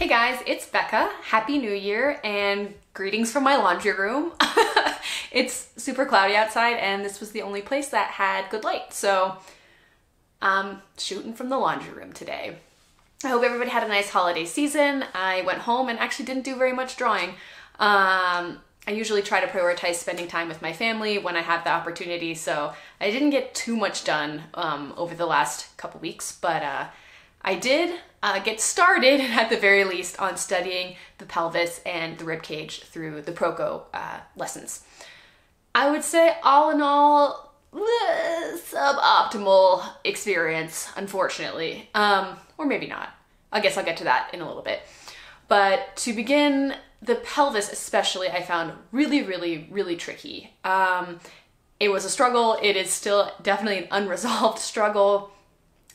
Hey guys, it's Becca. Happy New Year and greetings from my laundry room. It's super cloudy outside and this was the only place that had good light, so I'm shooting from the laundry room today. I hope everybody had a nice holiday season. I went home and actually didn't do very much drawing. I usually try to prioritize spending time with my family when I have the opportunity, so I didn't get too much done over the last couple weeks, but I did get started, at the very least, on studying the pelvis and the ribcage through the Proko lessons. I would say all in all, suboptimal experience, unfortunately, or maybe not. I guess I'll get to that in a little bit. But to begin, the pelvis especially I found really, really, really tricky. It was a struggle. It is still definitely an unresolved struggle.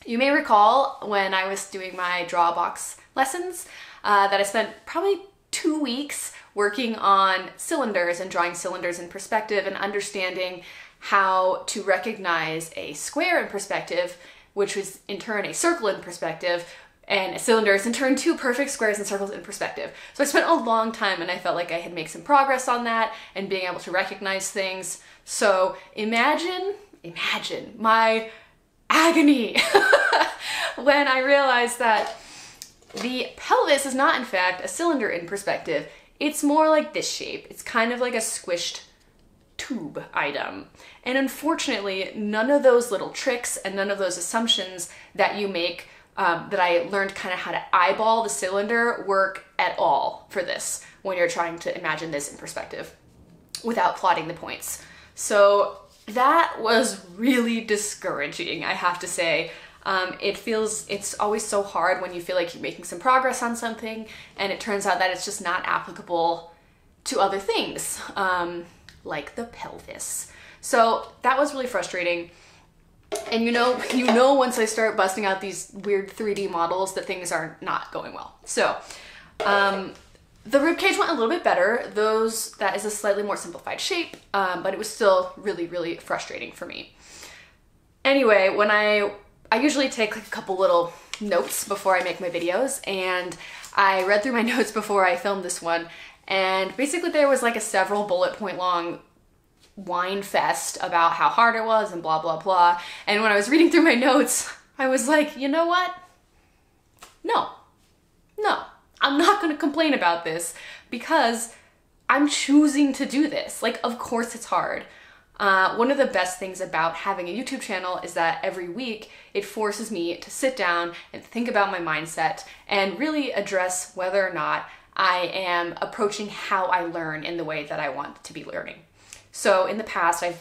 You may recall when I was doing my draw box lessons that I spent probably 2 weeks working on cylinders and drawing cylinders in perspective and understanding how to recognize a square in perspective, which was in turn a circle in perspective, and cylinders in turn two perfect squares and circles in perspective. So I spent a long time and I felt like I had made some progress on that and being able to recognize things. So imagine my agony when I realized that the pelvis is not in fact a cylinder in perspective. It's more like this shape. It's kind of like a squished tube item. And unfortunately, none of those little tricks and none of those assumptions that you make that I learned kind of how to eyeball the cylinder work at all for this when you're trying to imagine this in perspective without plotting the points. So that was really discouraging, I have to say. It's always so hard when you feel like you're making some progress on something and it turns out that it's just not applicable to other things, like the pelvis. So that was really frustrating. And you know, once I start busting out these weird 3D models, that things are not going well. So, the ribcage went a little bit better. That is a slightly more simplified shape, but it was still really, really frustrating for me. Anyway, when I usually take like a couple little notes before I make my videos, and I read through my notes before I filmed this one, and basically there was like a several bullet point long wine fest about how hard it was and blah, blah, blah. And when I was reading through my notes, I was like, you know what? No. I'm not going to complain about this because I'm choosing to do this. Like, of course it's hard. One of the best things about having a YouTube channel is that every week it forces me to sit down and think about my mindset and really address whether or not I am approaching how I learn in the way that I want to be learning. So in the past, I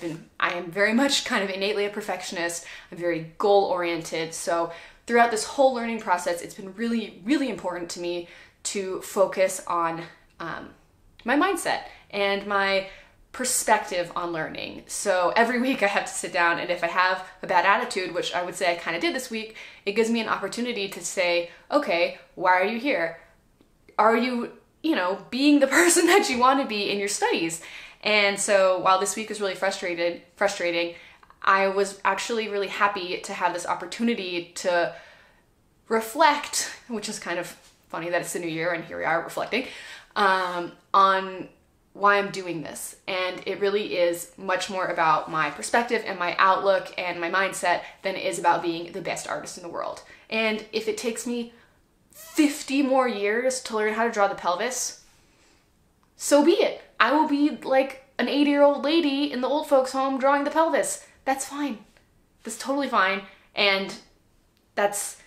am very much kind of innately a perfectionist. I'm very goal-oriented. So throughout this whole learning process, it's been really, really important to me to focus on my mindset and my perspective on learning. So every week I have to sit down, and if I have a bad attitude, which I would say I kind of did this week, it gives me an opportunity to say, okay, why are you here? Are you, being the person that you want to be in your studies? And so while this week was really frustrating, I was actually really happy to have this opportunity to reflect, which is kind of funny that it's the new year and here we are reflecting, on why I'm doing this. And it really is much more about my perspective and my outlook and my mindset than it is about being the best artist in the world. And if it takes me 50 more years to learn how to draw the pelvis, so be it. I will be like an 80-year-old lady in the old folks home drawing the pelvis. That's fine. That's totally fine. And that's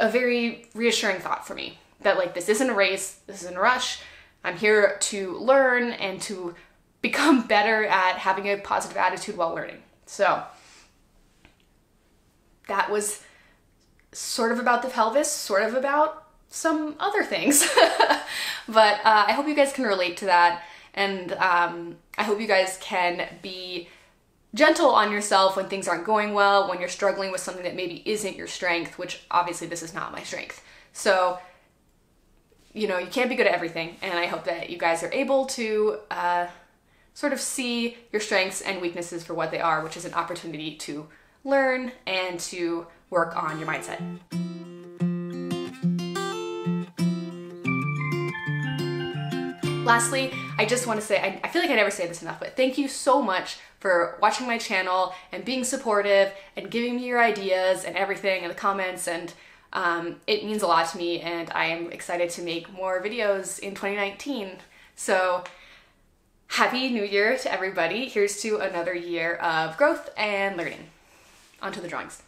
a very reassuring thought for me that like, this isn't a race, this isn't a rush. I'm here to learn and to become better at having a positive attitude while learning. So that was sort of about the pelvis, sort of about some other things. But I hope you guys can relate to that. And I hope you guys can be gentle on yourself when things aren't going well, when you're struggling with something that maybe isn't your strength, which obviously this is not my strength. So, you can't be good at everything. And I hope that you guys are able to sort of see your strengths and weaknesses for what they are, which is an opportunity to learn and to work on your mindset. Lastly, I just want to say, I feel like I never say this enough, but thank you so much for watching my channel and being supportive and giving me your ideas and everything in the comments, and it means a lot to me, and I am excited to make more videos in 2019. So happy new year to everybody. Here's to another year of growth and learning. On to the drawings.